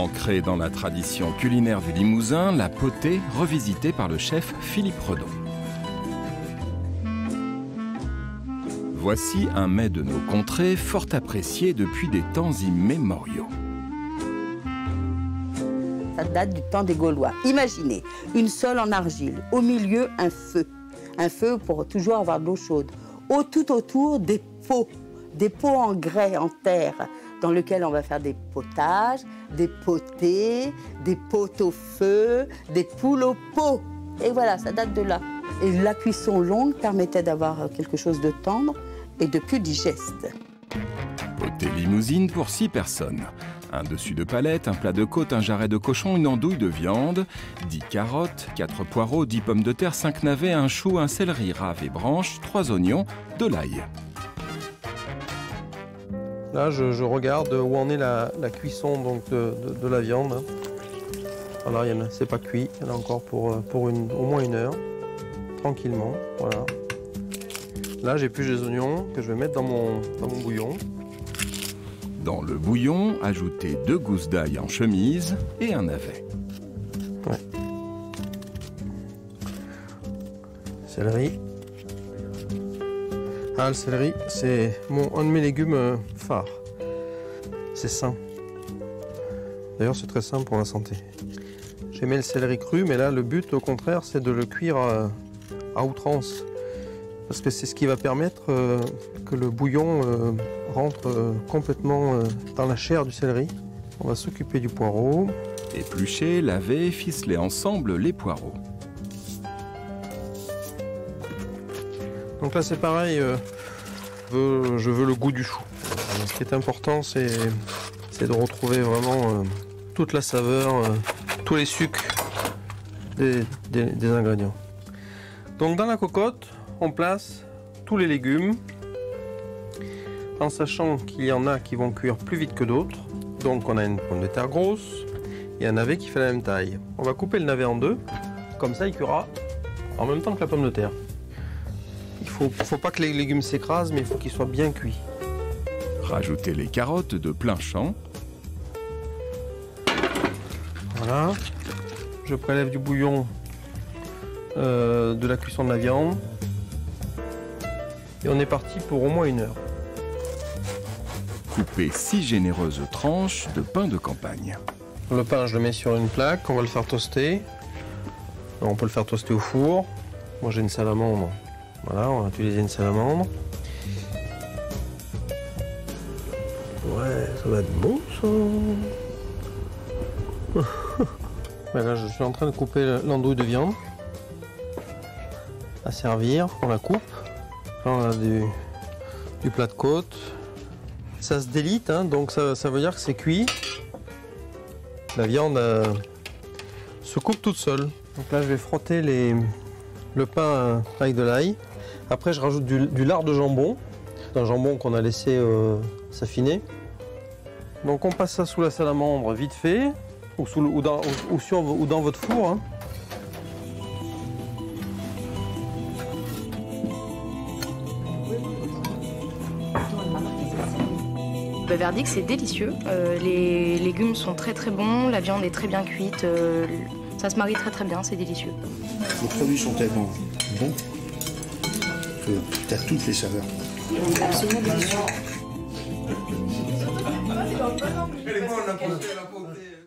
Ancrée dans la tradition culinaire du Limousin, la potée revisitée par le chef Philippe Redon. Voici un mets de nos contrées fort apprécié depuis des temps immémoriaux. Ça date du temps des Gaulois. Imaginez, une sole en argile, au milieu un feu. Un feu pour toujours avoir de l'eau chaude. Tout autour des pots en grès, en terre, dans lesquels on va faire des potages, des potées, des potes au feu, des poules au pot. Et voilà, ça date de là. Et la cuisson longue permettait d'avoir quelque chose de tendre et de plus digeste. Potée limousine pour 6 personnes. Un dessus de palette, un plat de côte, un jarret de cochon, une andouille de viande, 10 carottes, 4 poireaux, 10 pommes de terre, 5 navets, un chou, un céleri, rave et branche, 3 oignons, de l'ail. Là, je regarde où en est la cuisson donc, de la viande. Voilà, c'est pas cuit, il y en a encore au moins 1 heure, tranquillement, voilà. Là, j'épluche des oignons que je vais mettre dans mon bouillon. Dans le bouillon, ajoutez 2 gousses d'ail en chemise et un navet. Ouais. Céleri. Ah, le céleri, c'est un de mes légumes phares. C'est sain. D'ailleurs, c'est très sain pour la santé. J'aimais le céleri cru, mais là, le but, au contraire, c'est de le cuire à outrance. Parce que c'est ce qui va permettre que le bouillon rentre complètement dans la chair du céleri. On va s'occuper du poireau. Éplucher, laver, ficeler ensemble les poireaux. Donc là, c'est pareil, je veux le goût du chou. Ce qui est important, c'est de retrouver vraiment toute la saveur, tous les sucres des ingrédients. Donc dans la cocotte, on place tous les légumes, en sachant qu'il y en a qui vont cuire plus vite que d'autres. Donc on a une pomme de terre grosse et un navet qui fait la même taille. On va couper le navet en 2, comme ça il cuira en même temps que la pomme de terre. Il ne faut pas que les légumes s'écrasent, mais il faut qu'ils soient bien cuits. Rajoutez les carottes de plein champ. Voilà, je prélève du bouillon de la cuisson de la viande. Et on est parti pour au moins 1 heure. Coupez 6 généreuses tranches de pain de campagne. Le pain, je le mets sur une plaque, on va le faire toaster. On peut le faire toaster au four. Moi, j'ai une salamandre. Voilà, on va utiliser une salamandre. Ouais, ça va être bon, ça. Là, je suis en train de couper l'andouille de viande. À servir, on la coupe. Là, on a du plat de côte. Ça se délite, hein, donc ça veut dire que c'est cuit. La viande se coupe toute seule. Donc là, je vais frotter le pain avec de l'ail. Après, je rajoute du lard de jambon, d'un jambon qu'on a laissé s'affiner. Donc on passe ça sous la salamandre vite fait, ou dans votre four. Hein. Le verdict, c'est délicieux. Les légumes sont très très bons, la viande est très bien cuite, ça se marie très très bien, c'est délicieux. Les produits sont tellement bons que tu as toutes les saveurs. Absolument délicieux.